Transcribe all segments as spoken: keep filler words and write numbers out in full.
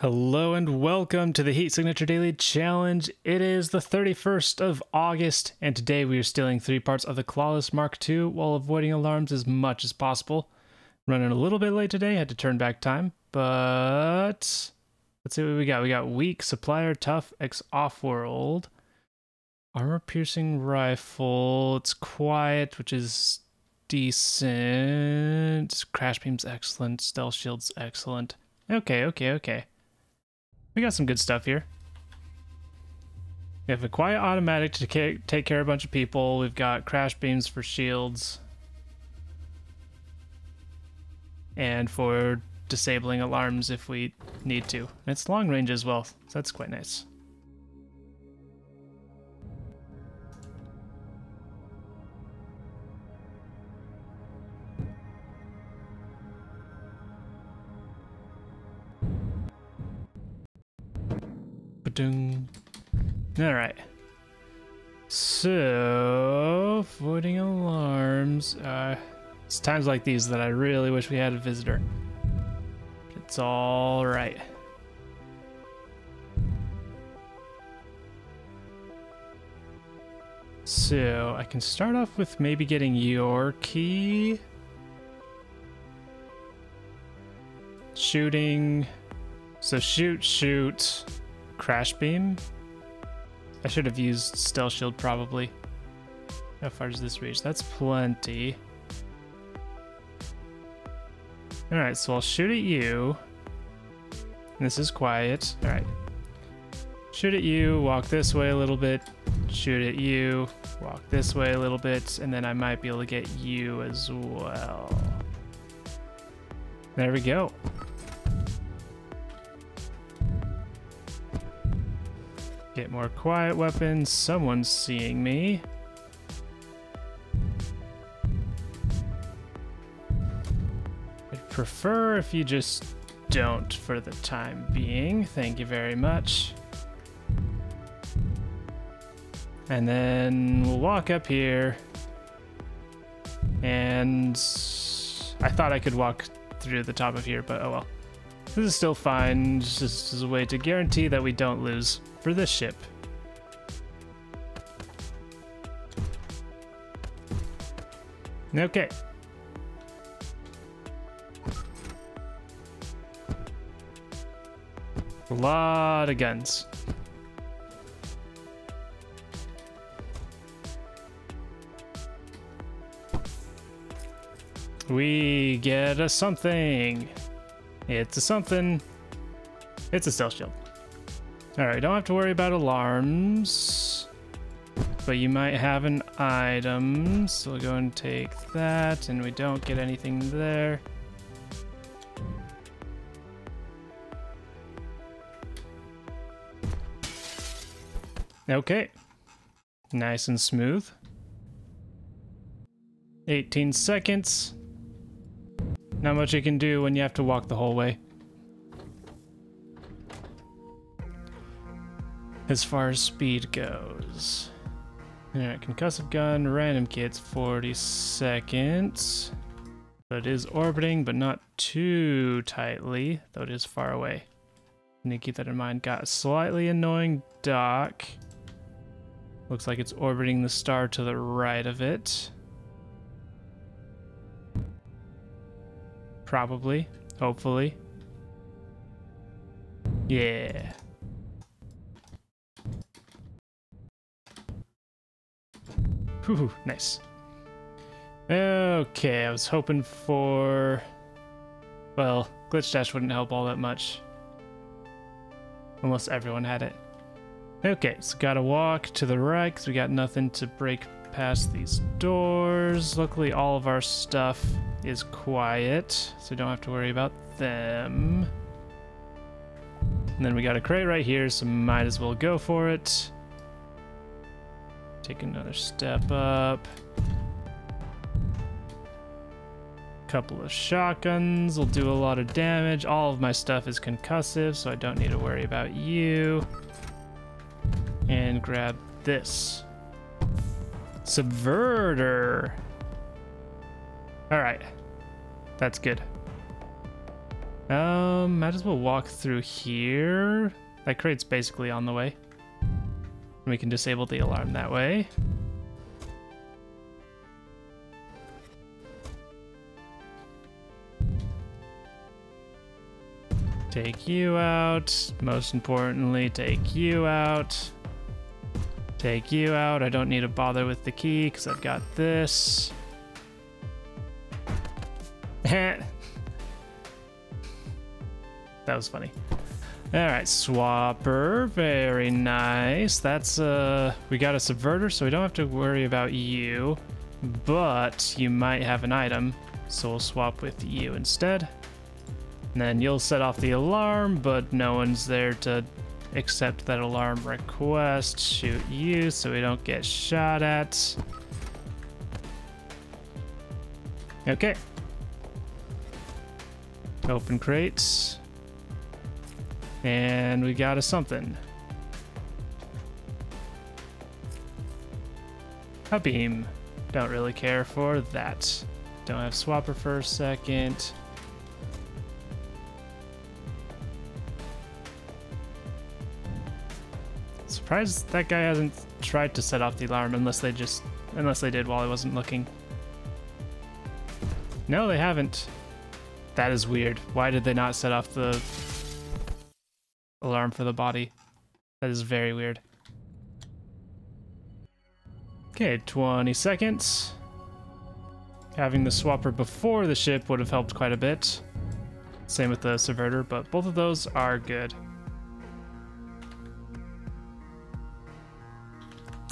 Hello and welcome to the Heat Signature Daily Challenge. It is the thirty-first of August, and today we are stealing three parts of the Clawless Mark two while avoiding alarms as much as possible. Running a little bit late today, had to turn back time, but let's see what we got. We got Weak, Supplier, Tough, X Offworld, Armor-Piercing Rifle, it's Quiet, which is decent, Crash Beam's excellent, Stealth Shield's excellent. Okay, okay, okay. We got some good stuff here. We have a Quiet Automatic to take care of a bunch of people. We've got Crash Beams for shields. And for disabling alarms if we need to. And it's long range as well, so that's quite nice. Alright, so avoiding alarms, uh, it's times like these that I really wish we had a visitor. It's alright. So I can start off with maybe getting your key, shooting, so shoot, shoot. Crash Beam? I should have used Stealth Shield probably. How far does this reach? That's plenty. Alright, so I'll shoot at you. This is Quiet. Alright. Shoot at you, walk this way a little bit, shoot at you, walk this way a little bit, and then I might be able to get you as well. There we go. Get more quiet weapons. Someone's seeing me. I'd prefer if you just don't for the time being. Thank you very much. And then we'll walk up here. And I thought I could walk through the top of here, but oh well. This is still fine, just as a way to guarantee that we don't lose for this ship. Okay. A lot of guns. We get a something. It's a something. It's a stealth shield. Alright, don't have to worry about alarms. But you might have an item. So we'll go and take that, and we don't get anything there. Okay. Nice and smooth. eighteen seconds. Not much you can do when you have to walk the whole way. As far as speed goes. Alright, concussive gun, random kits, forty seconds. So it is orbiting, but not too tightly, though it is far away. Need to keep that in mind. Got a slightly annoying dock. Looks like it's orbiting the star to the right of it. Probably, hopefully. Yeah. Whew, nice. Okay, I was hoping for... Well, Glitch Dash wouldn't help all that much. Unless everyone had it. Okay, so gotta walk to the right because we got nothing to break past these doors. Luckily, all of our stuff is quiet, so we don't have to worry about them. And then we got a crate right here, so might as well go for it. Take another step up. Couple of shotguns will do a lot of damage. All of my stuff is concussive, so I don't need to worry about you. And grab this. Subverter. All right, that's good. Um, might as well walk through here. That crate's basically on the way. We can disable the alarm that way. Take you out. Most importantly, take you out. Take you out. I don't need to bother with the key because I've got this. That was funny. All right, Swapper. Very nice. That's uh, we got a subverter, so we don't have to worry about you. But you might have an item, so we'll swap with you instead. And then you'll set off the alarm, but no one's there to accept that alarm request. Shoot you so we don't get shot at. Okay. Open crates. And we got a something. A beam. Don't really care for that. Don't have Swapper for a second. Surprised that guy hasn't tried to set off the alarm unless they just unless they did while I wasn't looking. No, they haven't. That is weird. Why did they not set off the alarm for the body? That is very weird. Okay, twenty seconds. Having the swapper before the ship would have helped quite a bit. Same with the subverter, but both of those are good.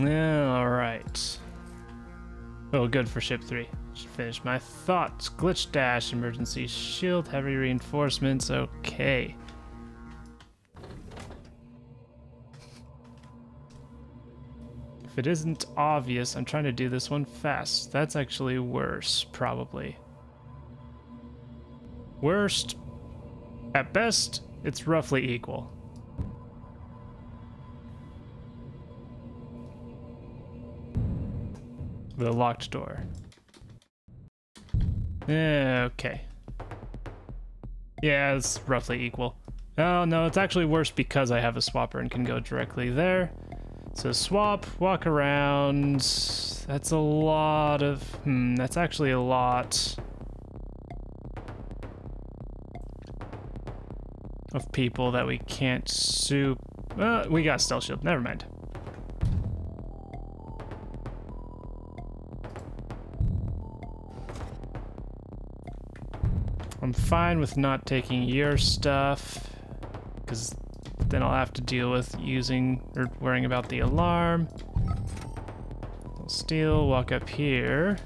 Yeah, all right. Oh, good for ship three. Should finish my thoughts. Glitch Dash, emergency shield, heavy reinforcements. Okay. If it isn't obvious, I'm trying to do this one fast. That's actually worse, probably. Worst. At best, it's roughly equal. The locked door. Okay. Yeah, it's roughly equal. Oh no, it's actually worse because I have a swapper and can go directly there. So swap, walk around. That's a lot of... Hmm, that's actually a lot of people that we can't soup... Uh, we got stealth shield, never mind. I'm fine with not taking your stuff, because then I'll have to deal with using or worrying about the alarm. I'll steal, walk up here.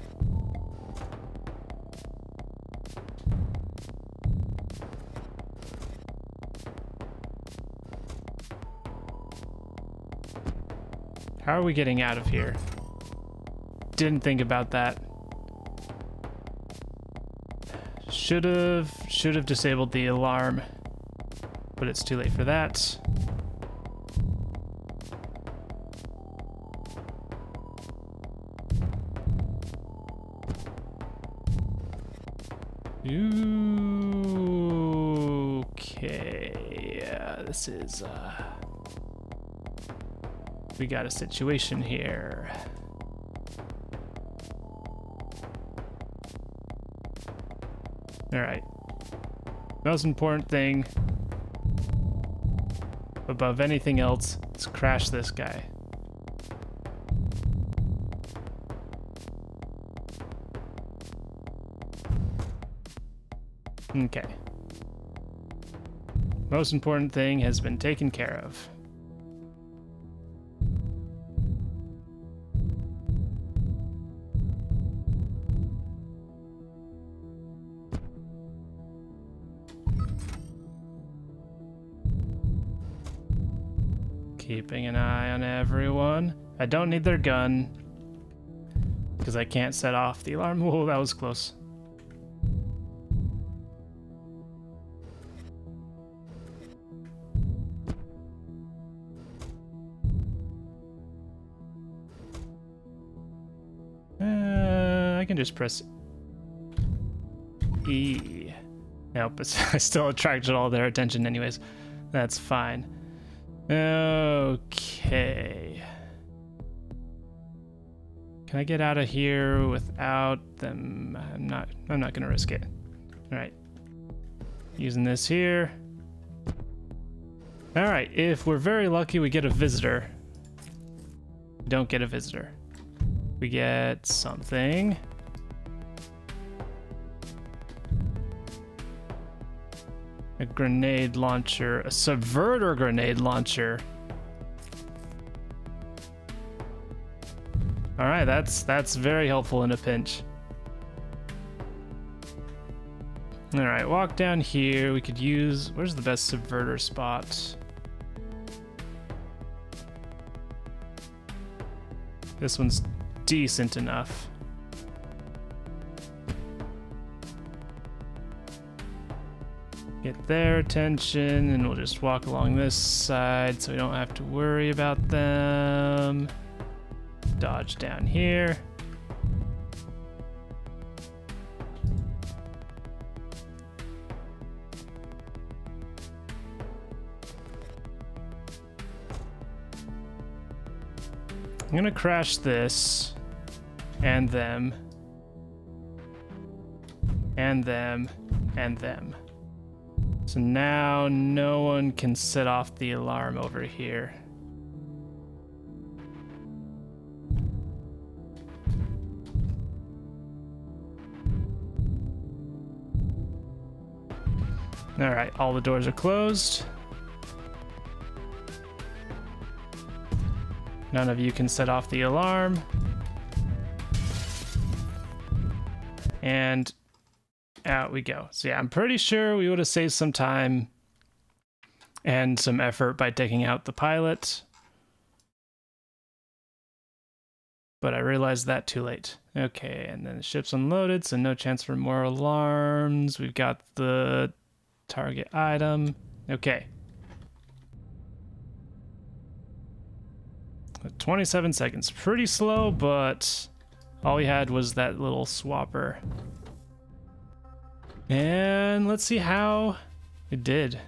How are we getting out of here? Didn't think about that. Should have, should have disabled the alarm, but it's too late for that. Ooh, okay, yeah, this is, uh, we got a situation here. All right, most important thing above anything else, let's crash this guy. Okay. Most important thing has been taken care of. Keeping an eye on everyone. I don't need their gun because I can't set off the alarm. Whoa, that was close. Uh, I can just press E. Nope, but I still attracted all their attention anyways. That's fine. Okay. Can I get out of here without them? I'm not, I'm not gonna risk it. All right. Using this here. All right, if we're very lucky, we get a visitor. We don't get a visitor. We get something. A grenade launcher, a subverter grenade launcher. All right, that's that's very helpful in a pinch. All right, walk down here. We could use, where's the best subverter spot? This one's decent enough. Get their attention, and we'll just walk along this side so we don't have to worry about them. Dodge down here. I'm gonna crash this, and them, and them, and them. So now no one can set off the alarm over here. All right, all the doors are closed. None of you can set off the alarm. And out we go. So yeah, I'm pretty sure we would have saved some time and some effort by taking out the pilot. But I realized that too late. Okay, and then the ship's unloaded, so no chance for more alarms. We've got the target item. Okay. twenty-seven seconds. Pretty slow, but all we had was that little swapper. And let's see how it did.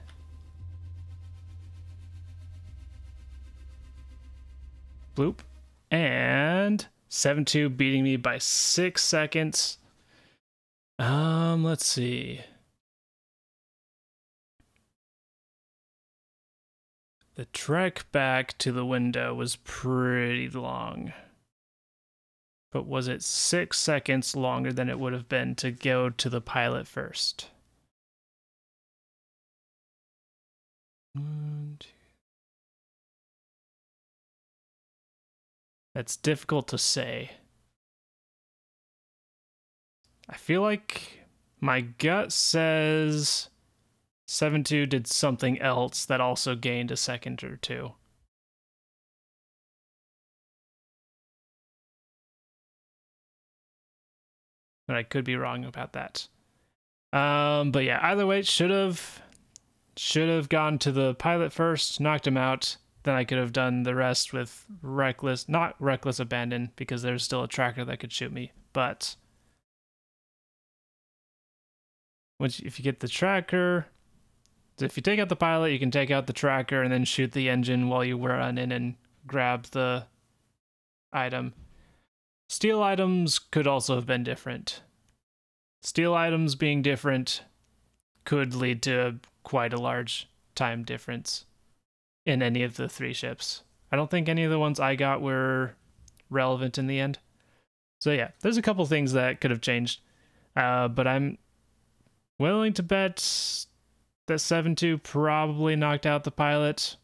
Bloop. And seven two beating me by six seconds. Um, let's see. The trek back to the window was pretty long. But was it six seconds longer than it would have been to go to the pilot first? One, two. That's difficult to say. I feel like my gut says seven two did something else that also gained a second or two. But I could be wrong about that. Um, but yeah, either way, should have should have gone to the pilot first, knocked him out, then I could have done the rest with reckless, not reckless abandon, because there's still a tracker that could shoot me, but once if you get the tracker, if you take out the pilot, you can take out the tracker and then shoot the engine while you run in and grab the item. Steal items could also have been different. Steal items being different could lead to quite a large time difference in any of the three ships. I don't think any of the ones I got were relevant in the end. So yeah, there's a couple things that could have changed, uh, but I'm willing to bet that seven two probably knocked out the pilot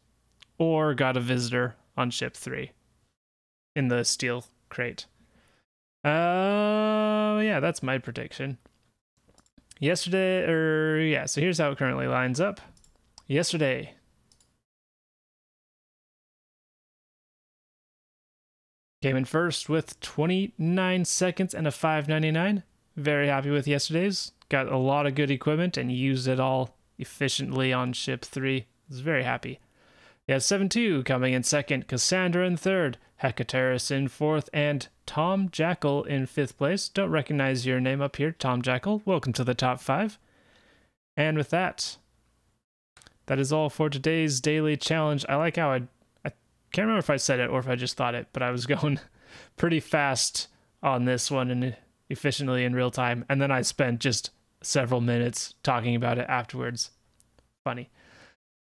or got a visitor on ship three in the steel crate. Uh, yeah, that's my prediction. Yesterday, or yeah, so here's how it currently lines up. Yesterday. Came in first with twenty-nine seconds and a five ninety-nine. Very happy with yesterday's. Got a lot of good equipment and used it all efficiently on ship three. I was very happy. Yeah, seven two coming in second, Cassandra in third, Hecateris in fourth, and Tom Jackal in fifth place. Don't recognize your name up here, Tom Jackal. Welcome to the top five. And with that, that is all for today's daily challenge. I like how I, I can't remember if I said it or if I just thought it, but I was going pretty fast on this one and efficiently in real time. And then I spent just several minutes talking about it afterwards. Funny.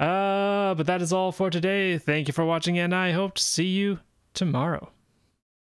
Uh, but that is all for today. Thank you for watching, and I hope to see you tomorrow.